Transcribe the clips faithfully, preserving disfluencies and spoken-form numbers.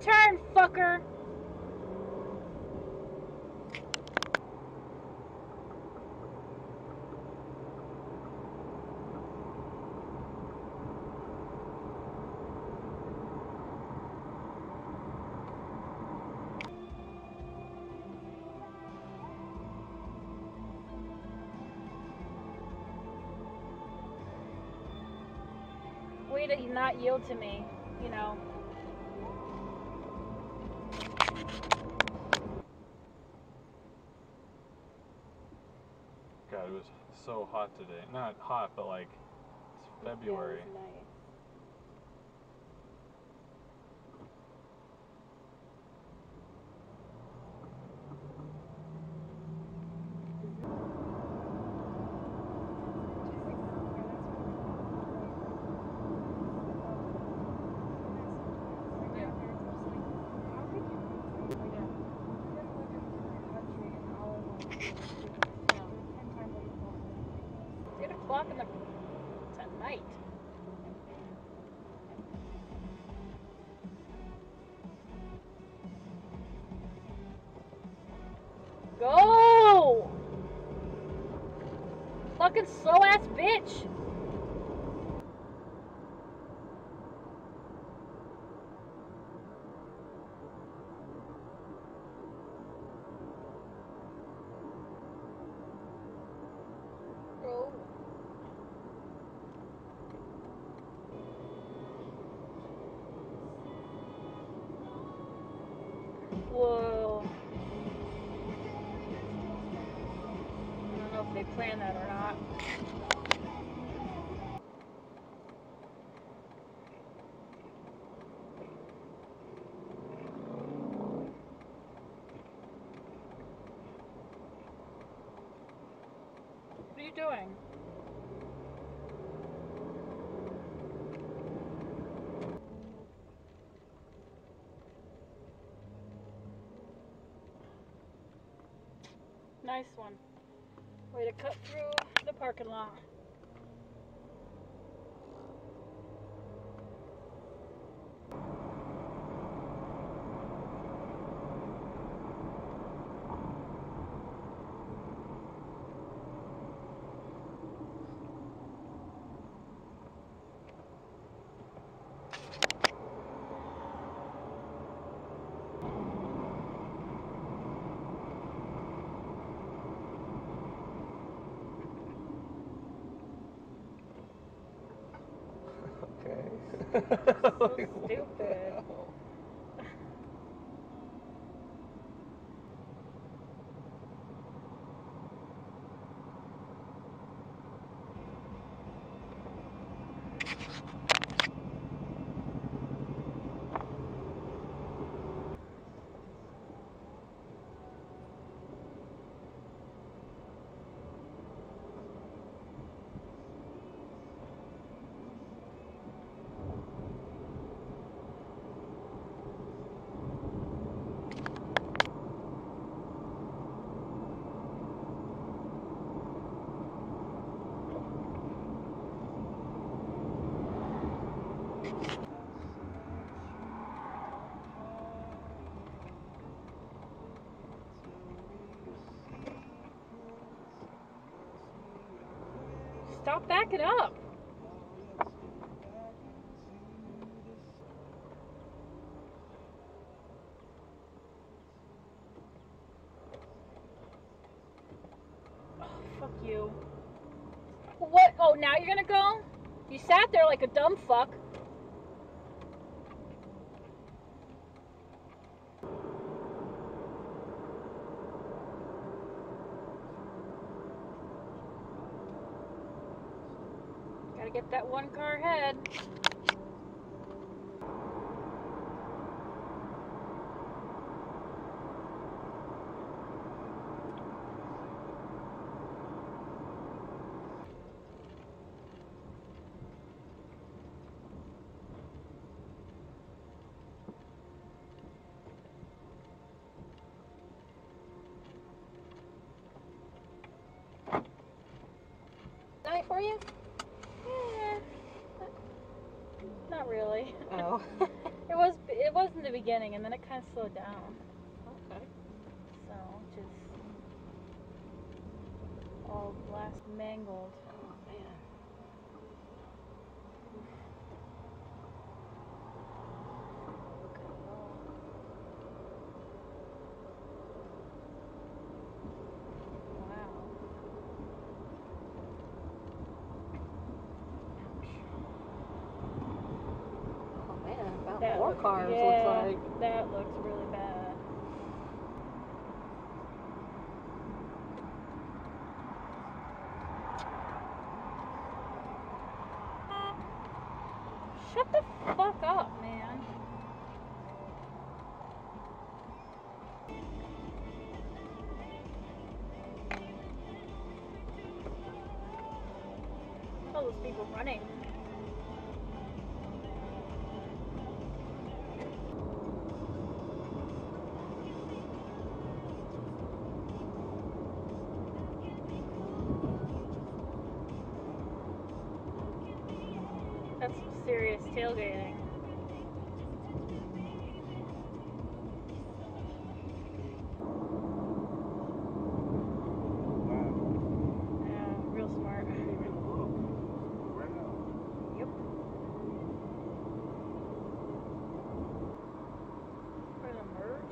turn, fucker! Way to not yield to me, you know. God, it was so hot today. Not hot, but like, it's February. Yeah, it in the tonight. Go! Fucking slow ass bitch! Whoa. I don't know if they planned that or not. What are you doing? Nice one. Way to cut through the parking lot. So like, stupid. Stop backing up. Oh, fuck you. What? Oh, now you're gonna go? You sat there like a dumb fuck. Gotta get that one car ahead. Night for you? beginning, and then it kind of slowed down. Okay. So, just all blast mangled. Oh, man. That four looks, cars yeah, looks like. That looks really bad. Shut the fuck up, man. All those people running. That's some serious tailgating. Wow. Yeah, real smart. I didn't even look. Right now. Yep. We're gonna merge.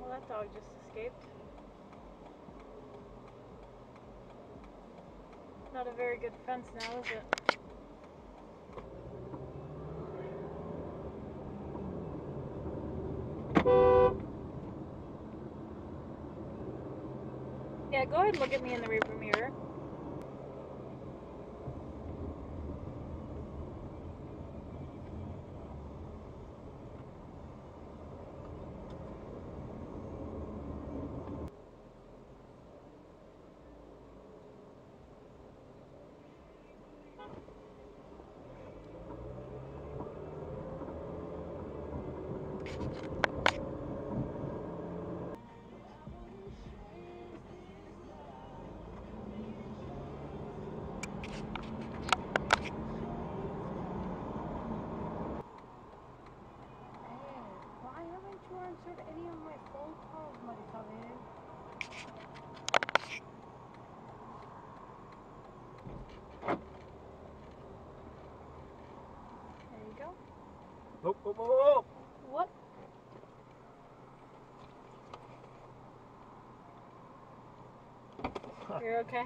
Well, that dog just escaped. Not a very good fence now, is it? Yeah, go ahead and look at me in the rear view mirror. Any of my phone calls might come in. There you go. Oh, oh, oh, oh. What? You're okay.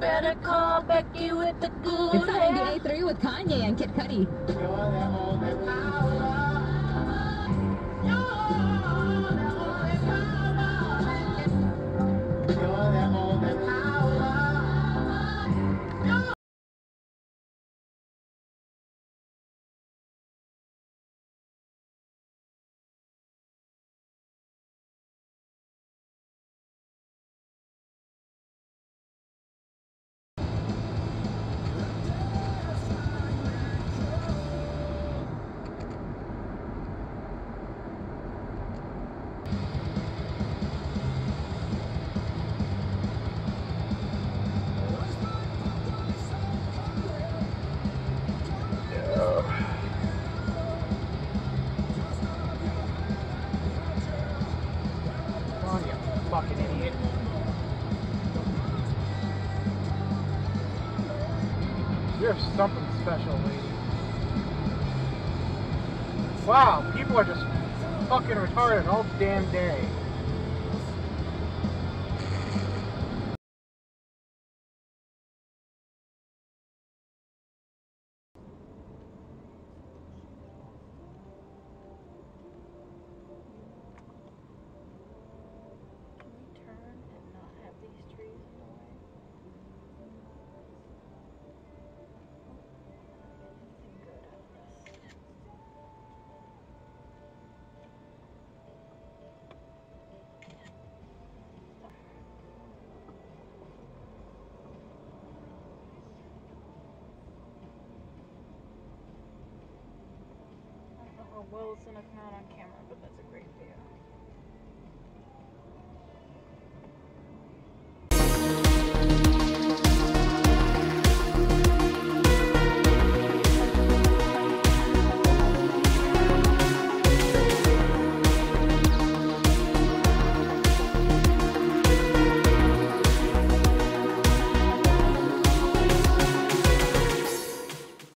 Better call Becky with the good. It's time to A three with Kanye and Kid Cudi. You're something special, lady. Wow, people are just fucking retarded all damn day. Well, it's enough, not on camera, but that's